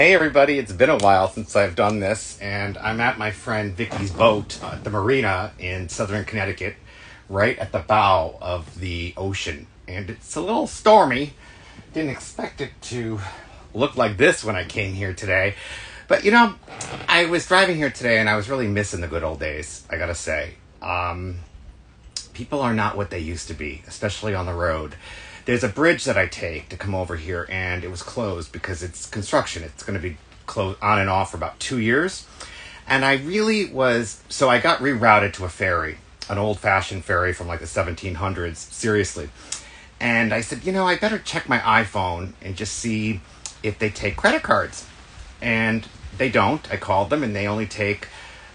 Hey everybody, it's been a while since I've done this, and I'm at my friend Vicky's boat at the marina in southern Connecticut, right at the bow of the ocean. And it's a little stormy. Didn't expect it to look like this when I came here today. But you know, I was driving here today and I was really missing the good old days, I gotta say. People are not what they used to be, especially on the road. There's a bridge that I take to come over here, and it was closed because it's construction. It's going to be closed on and off for about 2 years. And I really was, so I got rerouted to a ferry, an old-fashioned ferry from like the 1700s, seriously. And I said, you know, I better check my iPhone and just see if they take credit cards. And they don't. I called them, and they only take,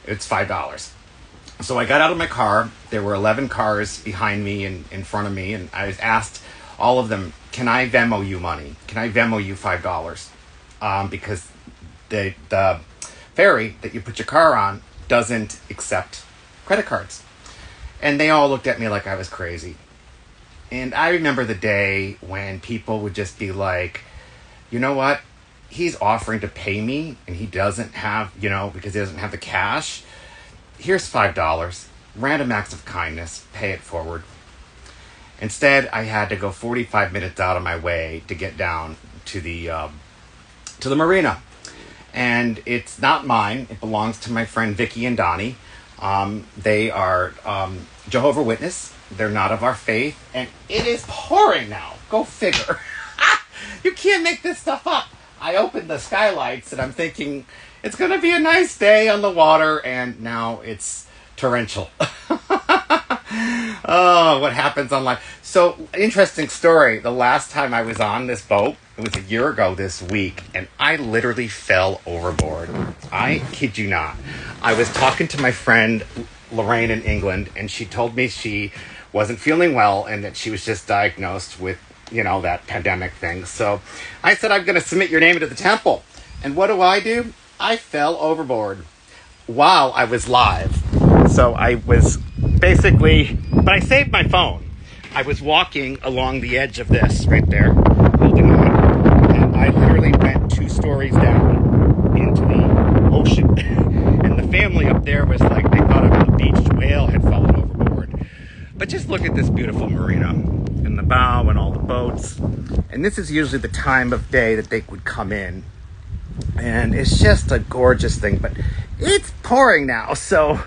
it's $5. So I got out of my car. There were 11 cars behind me and in front of me, and I was asked all of them, can I VEMO you money? Can I VEMO you $5? Because the ferry that you put your car on doesn't accept credit cards. And they all looked at me like I was crazy. And I remember the day when people would just be like, you know what? He's offering to pay me and he doesn't have, you know, because he doesn't have the cash. Here's $5. Random acts of kindness. Pay it forward. Instead, I had to go 45 minutes out of my way to get down to the marina. And it's not mine. It belongs to my friend Vicky and Donnie. They are Jehovah's Witness. They're not of our faith. And it is pouring now. Go figure. You can't make this stuff up. I opened the skylights and I'm thinking, it's going to be a nice day on the water. And now it's torrential. Oh, what happens online. So, interesting story. The last time I was on this boat, it was a year ago this week, and I literally fell overboard. I kid you not. I was talking to my friend Lorraine in England, and she told me she wasn't feeling well and that she was just diagnosed with, you know, that pandemic thing. So, I said, I'm going to submit your name into the temple. And what do? I fell overboard while I was live. So, I was basically, but I saved my phone. I was walking along the edge of this right there, holding on, and I literally went 2 stories down into the ocean. And the family up there was like, they thought a beached whale had fallen overboard. But just look at this beautiful marina and the bow and all the boats. And this is usually the time of day that they would come in. And it's just a gorgeous thing, but it's pouring now, so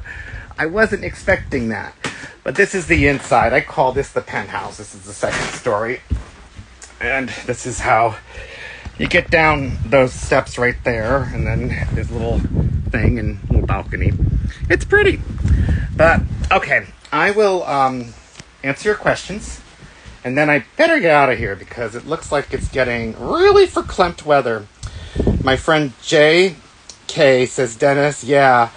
I wasn't expecting that. But this is the inside. I call this the penthouse. This is the second story. And this is how you get down those steps right there. And then there's a little thing and a little balcony. It's pretty. But, okay, I will answer your questions. And then I better get out of here because it looks like it's getting really verklempt weather. My friend JK says, Dennis, yeah.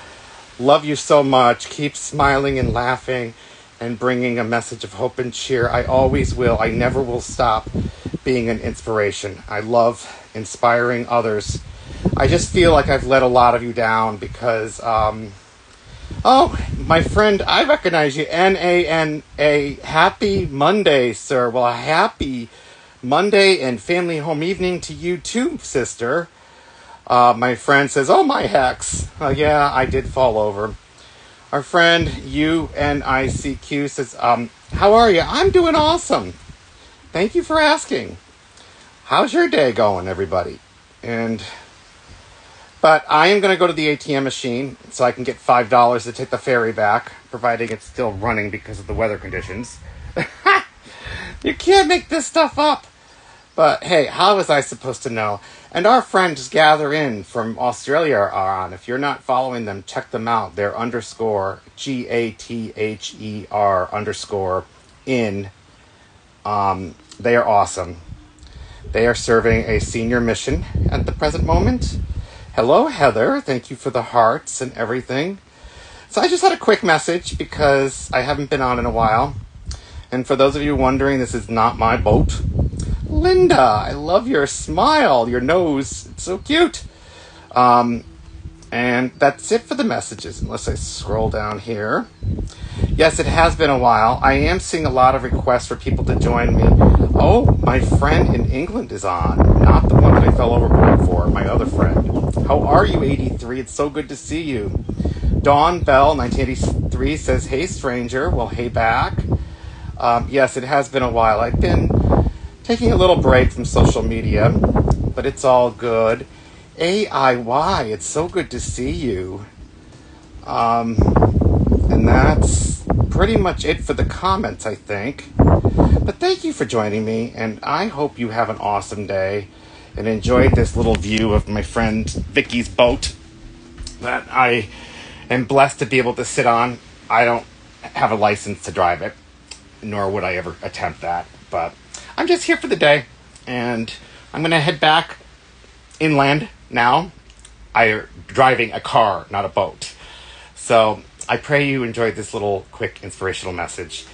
Love you so much. Keep smiling and laughing and bringing a message of hope and cheer. I always will. I never will stop being an inspiration. I love inspiring others. I just feel like I've let a lot of you down because, oh, my friend, I recognize you. NANA, happy Monday, sir. Well, happy Monday and family home evening to you too, sister. My friend says, oh, my hex. Yeah, I did fall over. Our friend UNICQ says, how are you? I'm doing awesome. Thank you for asking. How's your day going, everybody? But I am going to go to the ATM machine so I can get $5 to take the ferry back, providing it's still running because of the weather conditions. You can't make this stuff up. But hey, how was I supposed to know? And our friends Gather In from Australia are on. If you're not following them, check them out. They're underscore GATHER underscore in. They are awesome. They are serving a senior mission at the present moment. Hello, Heather. Thank you for the hearts and everything. So I just had a quick message because I haven't been on in a while. And for those of you wondering, this is not my boat. Linda, I love your smile, your nose. It's so cute. And that's it for the messages, unless I scroll down here. Yes, it has been a while. I am seeing a lot of requests for people to join me. Oh, my friend in England is on. Not the one that I fell overboard for, my other friend. are you, 83? It's so good to see you. Dawn Bell, 1983, says, hey, stranger. Well, hey, back. Yes, it has been a while. I've been taking a little break from social media, but it's all good. AIY, it's so good to see you. And that's pretty much it for the comments, I think. But thank you for joining me, and I hope you have an awesome day and enjoyed this little view of my friend Vicky's boat that I am blessed to be able to sit on. I don't have a license to drive it, nor would I ever attempt that, but I'm just here for the day, and I'm going to head back inland now. I'm driving a car, not a boat. So I pray you enjoyed this little quick inspirational message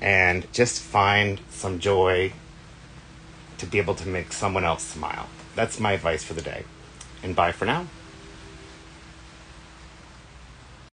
and just find some joy to be able to make someone else smile. That's my advice for the day. And bye for now.